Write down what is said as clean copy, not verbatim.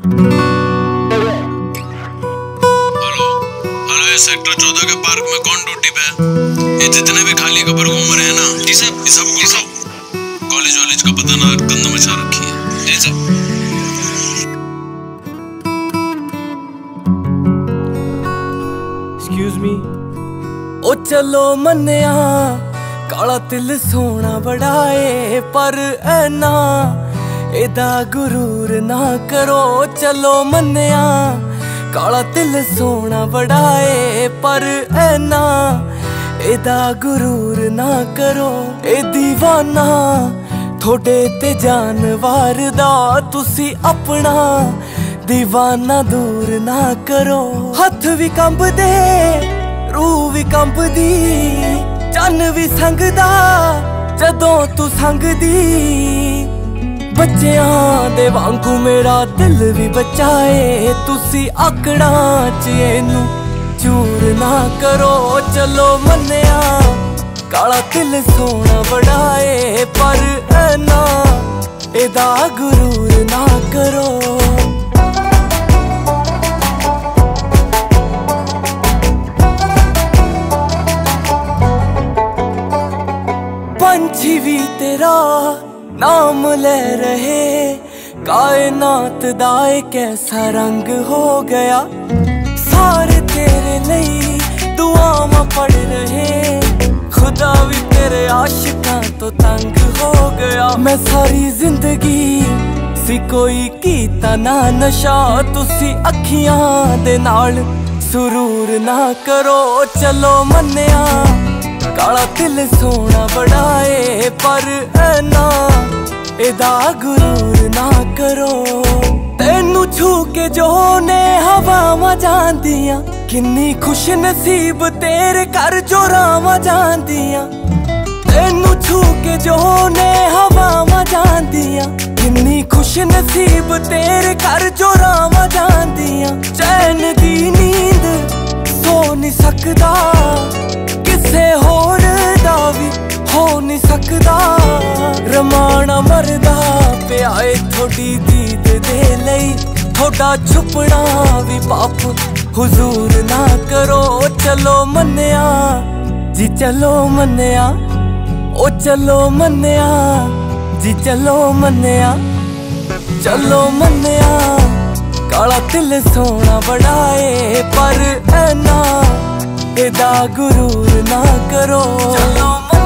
Hello, sector 14 के park में कौन ड्यूटी पे है? ये जितने भी खाली कब्र घूम रहे हैं ना जी साहब, सब कॉलेज वॉलेज का पता ना गंद मचा रखी है जी साहब। ओ चलो मन्निया, काला तिल सोना बड़ाए पर ऐना एदा गुरूर ना करो। चलो मन्निया, काला तिल सोना बड़ाए पर ऐना एदा गुरूर ना करो। ए दीवाना थोड़े ते जानवार दा, तुसी अपना दीवाना दूर ना करो। हथ भी कंब दे, रूह भी कंब दी, चन्न भी संगदा जदों तू संग दी। बच्चियां दे वांगू मेरा दिल भी बचाए, तुसी आकड़ा चेनू चूर ना करो। चलो मन्निया, काला तिल सोना बड़ाए पर ना एदा गुरूर ना करो। पंछी भी तेरा नाम ले रहे, कायनात दाए कैसा रंग हो गया। सारे तेरे लिए दुआवां पढ़ रहे, खुदा भी तेरे आशिकां तो तंग हो गया। मैं सारी जिंदगी सी कोई कीता ना नशा, तुसी अखियां दे नाल सुरूर ना करो। चलो मन्निया, काला तिल सोना बड़ाए पर ना एदा गुरूर ना करो। तेनू छू के जो ने हवावां जांदियां, किन्नी खुश नसीब तेरे घर जो रावां जांदियां। तेनू छू के जो ने हवावां जांदियां, किन्नी खुश नसीब तेरे घर जो रावां जांदियां। चैन दी नींद सो नहीं सकदा, होर दा भी हो नहीं सकदा। रमाना मरदा प्याए थोड़ी दीद दे लई, थोड़ा छुपना भी पाप हुजूर ना करो। चलो मन्निया जी, चलो मन्निया, ओ चलो मन्निया जी, चलो मन्निया, चलो मन्निया। काला तिल सोना बड़ाए पर ना एदा गुरूर ना करो।